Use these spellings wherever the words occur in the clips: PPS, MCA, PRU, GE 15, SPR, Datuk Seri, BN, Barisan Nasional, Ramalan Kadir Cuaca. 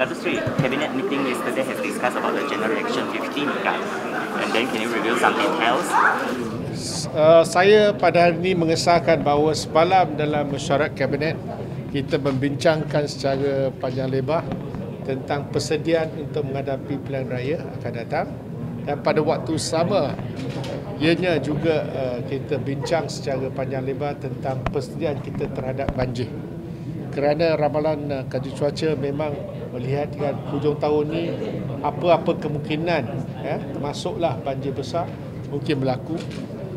Datuk Seri, Cabinet meeting yesterday has discussed about the Generation 15 guide. And then can you reveal some details? Saya pada hari ini mengesahkan bahawa semalam dalam mesyuarat Kabinet, kita membincangkan secara panjang lebar tentang persediaan untuk menghadapi pilihan raya akan datang. Dan pada waktu sama, ianya juga kita bincang secara panjang lebar tentang persediaan kita terhadap banjir. Kerana Ramalan Kadir Cuaca memang melihat dengan hujung tahun ni apa-apa kemungkinan termasuklah banjir besar mungkin berlaku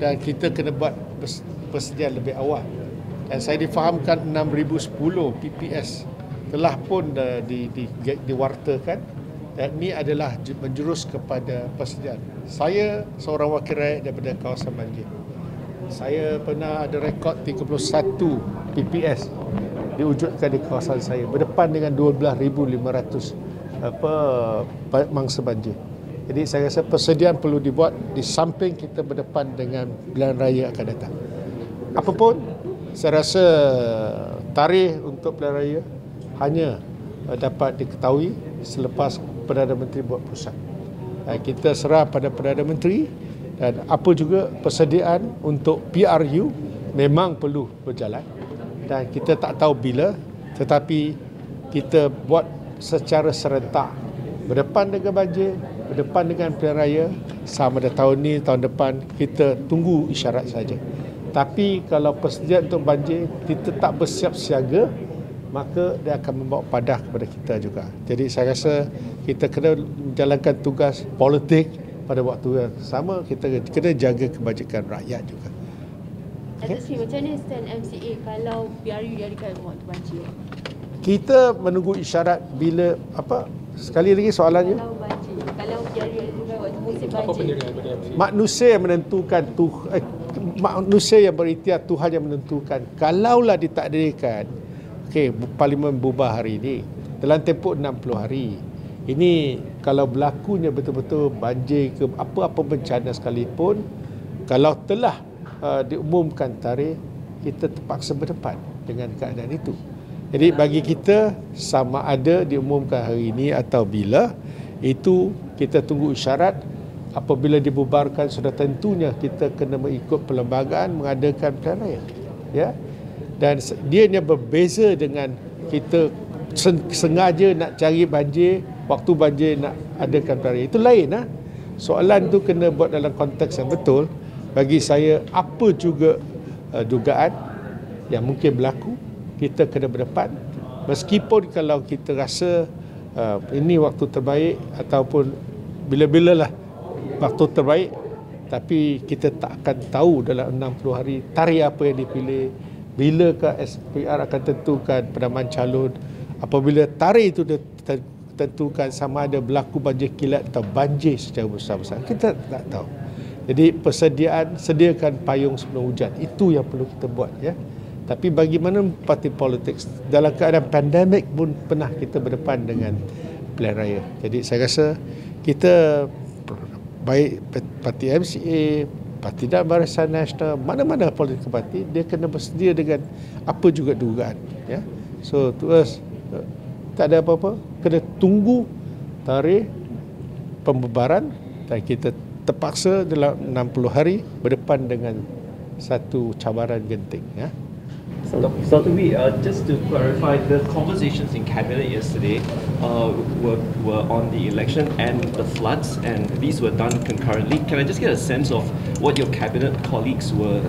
dan kita kena buat persediaan lebih awal. Dan saya difahamkan 6,010 PPS telah pun diwartakan dan ini adalah menjurus kepada persediaan. Saya seorang wakil rakyat daripada kawasan banjir. Saya pernah ada rekod 31 PPS diwujudkan di kawasan saya berdepan dengan 12,500 mangsa banjir. Jadi saya rasa persediaan perlu dibuat di samping kita berdepan dengan pilihan raya akan datang. Apapun, saya rasa tarikh untuk pilihan raya hanya dapat diketahui selepas Perdana Menteri buat pusat. Kita serah pada Perdana Menteri dan apa juga persediaan untuk PRU memang perlu berjalan. Dan kita tak tahu bila, tetapi kita buat secara serentak berdepan dengan banjir, berdepan dengan pilihan raya, sama ada tahun ni, tahun depan, kita tunggu isyarat saja. Tapi kalau persediaan untuk banjir, kita tak bersiap siaga, maka dia akan membawa padah kepada kita juga. Jadi saya rasa kita kena menjalankan tugas politik pada waktu yang sama, kita kena jaga kebajikan rakyat juga. Datuk Seri, macam mana stand MCA kalau PRU diadakan waktu banjir? Kita menunggu isyarat bila apa? Sekali lagi soalannya. Kalau PRU diadakan waktu musim banjir. Manusia yang menentukan, manusia yang berikhtiar, Tuhan yang menentukan. Kalaulah ditakdirkan, okey, Parlimen bubar hari ini dalam tempoh 60 hari. Ini kalau berlakunya betul-betul banjir ke apa-apa bencana sekalipun, kalau telah diumumkan tarikh, kita terpaksa berdepan dengan keadaan itu. Jadi bagi kita sama ada diumumkan hari ini atau bila, itu kita tunggu isyarat. Apabila dibubarkan, sudah tentunya kita kena mengikut perlembagaan mengadakan pilihan raya, ya. Dan dia berbeza dengan kita sengaja nak cari banjir, waktu banjir nak adakan pilihan raya. Itu lain lah. Soalan tu kena buat dalam konteks yang betul. Bagi saya, apa juga dugaan yang mungkin berlaku, kita kena berdepan. Meskipun kalau kita rasa ini waktu terbaik ataupun bila-bilalah waktu terbaik, tapi kita tak akan tahu dalam 60 hari tarikh apa yang dipilih, bilakah SPR akan tentukan penambahan calon. Apabila tarikh itu ditentukan, sama ada berlaku banjir kilat atau banjir secara besar-besar, kita tak tahu. Jadi persediaan, sediakan payung sebelum hujan. Itu yang perlu kita buat, ya. Tapi bagaimana parti politik dalam keadaan pandemik pun pernah kita berdepan dengan pilihan raya. Jadi saya rasa kita baik parti MCA, parti dan Barisan Nasional, mana-mana politik parti, dia kena bersedia dengan apa juga dugaan, ya. So terus tak ada apa-apa, kena tunggu tarikh pembubaran dan kita terpaksa dalam 60 hari berdepan dengan satu cabaran genting, ya. So just to clarify, the conversations in cabinet yesterday were on the election and the floods, and these were done concurrently. Can I just get a sense of what your cabinet colleagues were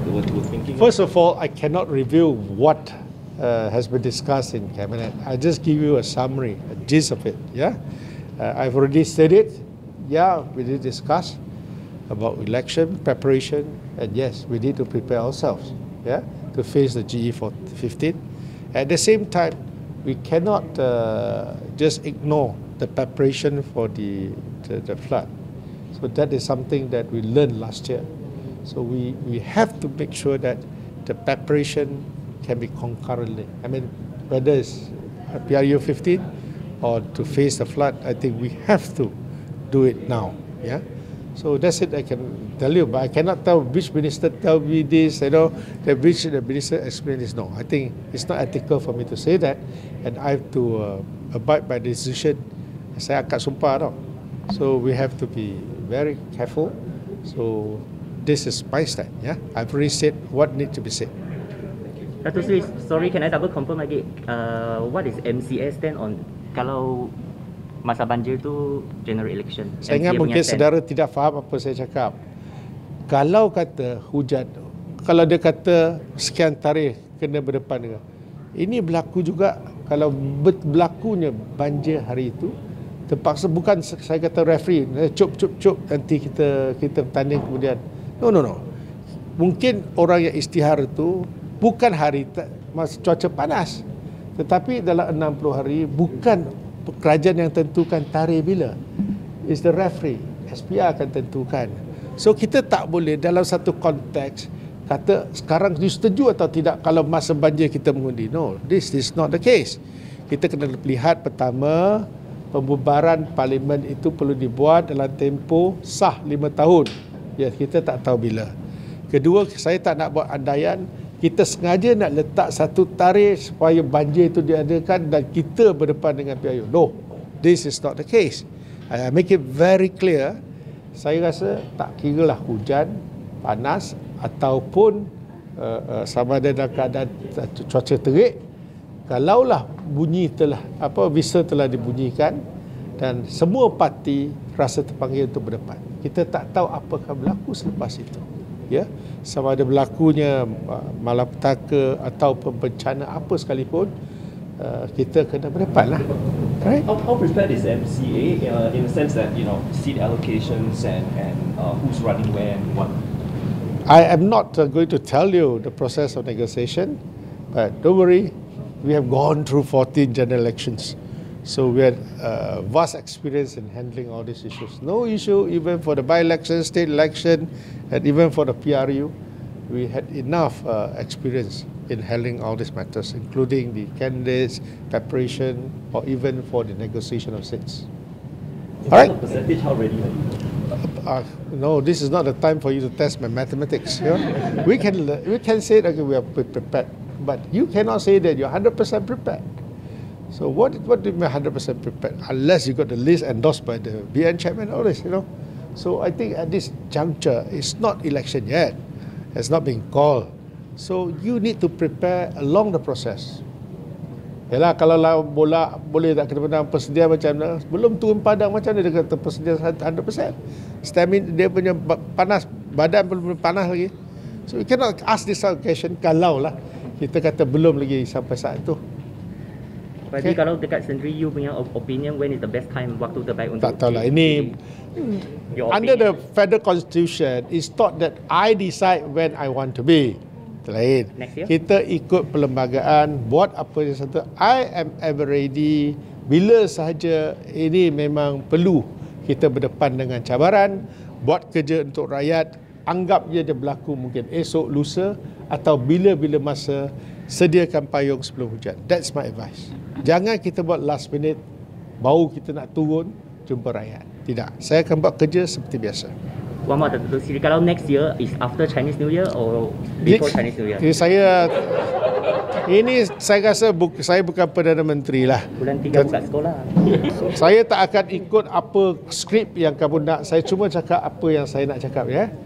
thinking? First of all, I cannot reveal what has been discussed in cabinet. I just give you a summary, a gist of it. Yeah, I've already said it. Yeah, we did discuss about election preparation, and yes, we need to prepare ourselves, yeah, to face the GE 15. At the same time, we cannot just ignore the preparation for the flood. So that is something that we learned last year. So we have to make sure that the preparation can be concurrently. I mean, whether it's PRU 15 or to face the flood, I think we have to do it now, yeah. So that's it I can tell you, but I cannot tell which minister tell me this, you know, that which the minister explained this. No, I think it's not ethical for me to say that, and I have to abide by the decision, saya akad sumpah tau. So we have to be very careful. So this is my stand. Yeah, I've already said what needs to be said. Datuk Seri, sorry, can I double confirm lagi? What is MCA stand on kalau masa banjir tu general election? Saya ingat mungkin saudara tidak faham apa saya cakap. Kalau kata hujan, kalau dia kata sekian tarikh kena berdepan dengan, ini berlaku juga kalau berlakunya banjir hari itu, terpaksa bukan saya kata referee cup nanti kita bertanding kemudian. No. Mungkin orang yang istihar itu bukan hari masa cuaca panas, tetapi dalam 60 hari bukan kerajaan yang tentukan tarikh bila. It's the referee, SPR akan tentukan. So kita tak boleh dalam satu konteks kata sekarang you setuju atau tidak kalau masa banjir kita mengundi. No, this is not the case. Kita kena lihat pertama, pembubaran parlimen itu perlu dibuat dalam tempoh sah 5 tahun. Ya, kita tak tahu bila. Kedua, saya tak nak buat andaian. Kita sengaja nak letak satu tarikh supaya banjir itu diadakan dan kita berdepan dengan PRU. No, this is not the case. I make it very clear. Saya rasa tak kiralah hujan, panas ataupun sama ada dalam keadaan cuaca terik, kalaulah bunyi telah whistle telah dibunyikan dan semua parti rasa terpanggil untuk berdepan. Kita tak tahu apa akan berlaku selepas itu. Ya, sama ada berlakunya malapetaka ataupun bencana apa sekalipun, kita kena berdepanlah. Right? How prepared is MCA in the sense that you know seat allocations and who's running where and what? I am not going to tell you the process of negotiation, but don't worry. We have gone through 14 general elections, so we had vast experience in handling all these issues. No issue even for the by-election, state election, and even for the PRU. We had enough experience in handling all these matters, including the candidates, preparation, or even for the negotiation of seats. All right. Percentage, how ready are you? No, this is not the time for you to test my mathematics. You know? we can say that we are prepared. But you cannot say that you're 100% prepared. So what do you mean 100% prepared? Unless you got the list endorsed by the BN chairman, all this, you know. So I think at this juncture, it's not election yet. It's not been called. So you need to prepare along the process. Yalah, kalau bola boleh tak kena menang persedia macam mana? Belum turun padang macam mana dia kata persedia 100%. Stamina dia punya panas, badan belum panas lagi. So you cannot ask this question kalau lah. Kita kata belum lagi sampai saat tu. Jadi okay. Kalau dekat sendiri, you punya opinion when is the best time, waktu terbaik untuk... Tak tahulah, ini under the federal constitution is thought that I decide when I want to be. Lain. Kita ikut perlembagaan, buat apa yang satu. I am ever ready bila sahaja ini memang perlu kita berdepan dengan cabaran, buat kerja untuk rakyat, anggap ia dia berlaku mungkin esok, lusa atau bila-bila masa, sediakan payung sebelum hujan. That's my advice. Jangan kita buat last minute, baru kita nak turun, jumpa rakyat. Tidak. Saya akan buat kerja seperti biasa. One more, Datuk Seri, kalau next year is after Chinese New Year or before Chinese New Year? Saya rasa saya bukan Perdana Menteri lah. Bulan 3 buka sekolah. Saya tak akan ikut apa skrip yang kamu nak. Saya cuma cakap apa yang saya nak cakap, ya.